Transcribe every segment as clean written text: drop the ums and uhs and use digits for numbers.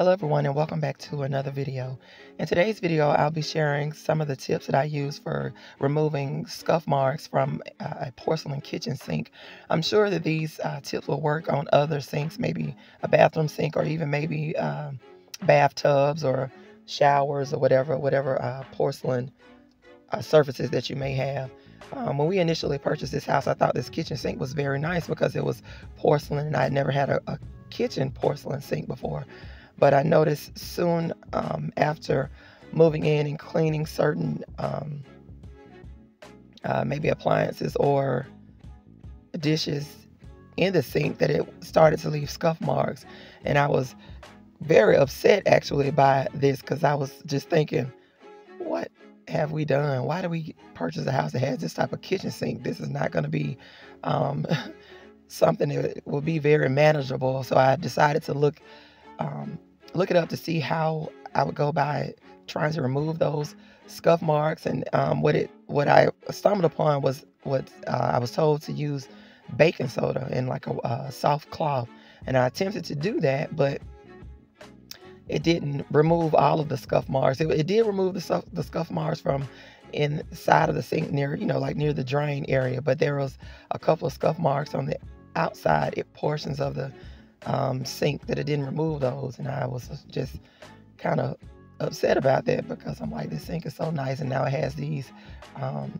Hello everyone and welcome back to another video. In today's video I'll be sharing some of the tips that I use for removing scuff marks from a porcelain kitchen sink. I'm sure that these tips will work on other sinks, maybe a bathroom sink or even maybe bathtubs or showers or whatever porcelain surfaces that you may have. When we initially purchased this house, I thought this kitchen sink was very nice because it was porcelain and I had never had a kitchen porcelain sink before. But I noticed soon after moving in and cleaning certain maybe appliances or dishes in the sink that it started to leave scuff marks. And I was very upset actually by this because I was just thinking, what have we done? Why do we purchase a house that has this type of kitchen sink? This is not going to be something that will be very manageable. So I decided to look it up to see how I would go about trying to remove those scuff marks, and what I stumbled upon was what I was told to use baking soda in like a soft cloth, and I attempted to do that, but it didn't remove all of the scuff marks. It did remove the scuff marks from inside of the sink near, you know, like near the drain area, but there was a couple of scuff marks on the outside portions of the sink that it didn't remove those, and I was just kind of upset about that because I'm like, this sink is so nice and now it has these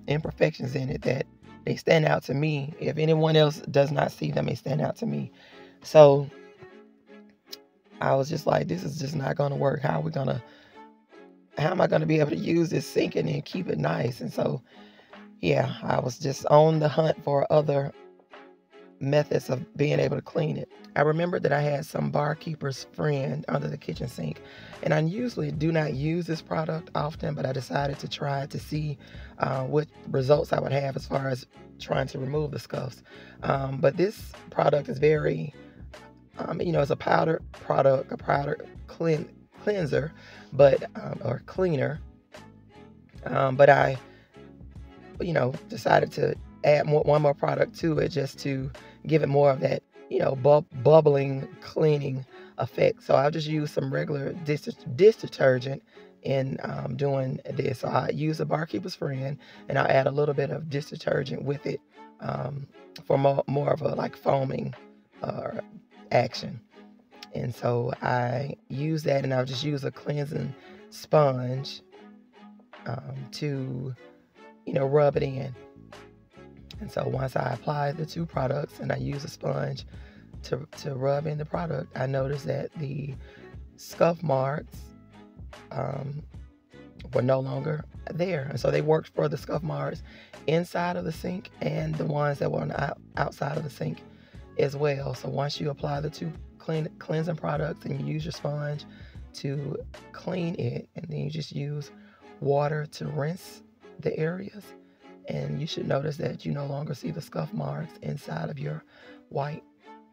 imperfections in it that they stand out to me. If anyone else does not see them, they stand out to me. So I was just like, this is just not going to work. How am I going to be able to use this sink and then keep it nice? And so yeah, I was just on the hunt for other methods of being able to clean it. I remembered that I had some Bar Keepers Friend under the kitchen sink, and I usually do not use this product often, but I decided to try to see what results I would have as far as trying to remove the scuffs. But this product is very, you know, it's a powder product, a powder cleanser, but or cleaner. But I, you know, decided to add one more product to it just to give it more of that, you know, bubbling cleaning effect. So I'll just use some regular dish detergent in doing this. So I use a Bar Keepers Friend and I'll add a little bit of dish detergent with it for more of a like foaming action. And so I use that, and I'll just use a cleansing sponge to, you know, rub it in. And so once I apply the two products and I use a sponge to rub in the product, I noticed that the scuff marks were no longer there. And so they worked for the scuff marks inside of the sink and the ones that were on the outside of the sink as well. So once you apply the two cleansing products and you use your sponge to clean it, and then you just use water to rinse the areas, and you should notice that you no longer see the scuff marks inside of your white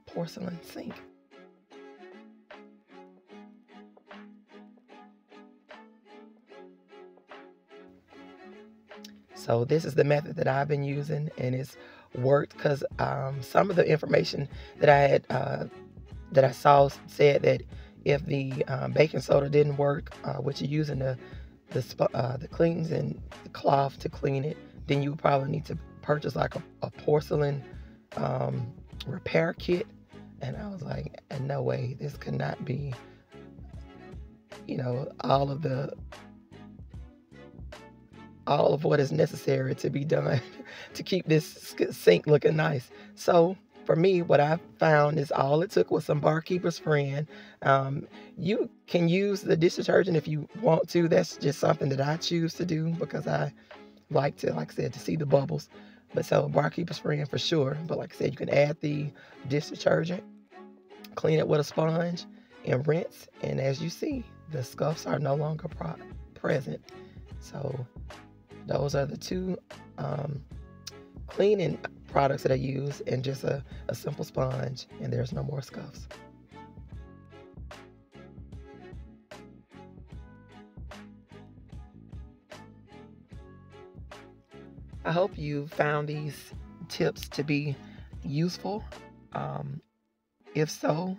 porcelain sink. So this is the method that I've been using, and it's worked because some of the information that I had that I saw said that if the baking soda didn't work, which you're using the cleansing cloth to clean it, then you probably need to purchase like a porcelain repair kit. And I was like, no way, this could not be, you know, all of what is necessary to be done to keep this sink looking nice. So for me, what I found is all it took was some Bar Keepers Friend. You can use the dish detergent if you want to. That's just something that I choose to do because I like to, like I said, to see the bubbles. But so Bar Keepers Friend for sure. But like I said, you can add the dish detergent, clean it with a sponge, and rinse. And as you see, the scuffs are no longer present. So those are the two cleaning products that I use, and just a simple sponge, and there's no more scuffs. I hope you found these tips to be useful. If so,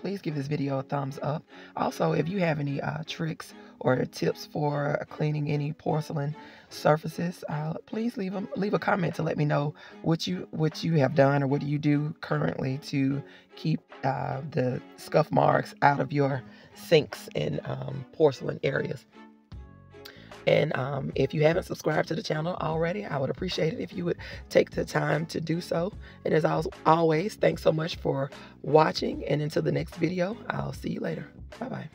please give this video a thumbs up. Also, if you have any tricks or tips for cleaning any porcelain surfaces, please leave a comment to let me know what you have done, or what do you do currently to keep the scuff marks out of your sinks and porcelain areas. And if you haven't subscribed to the channel already, I would appreciate it if you would take the time to do so. And as always, thanks so much for watching. And until the next video, I'll see you later. Bye-bye.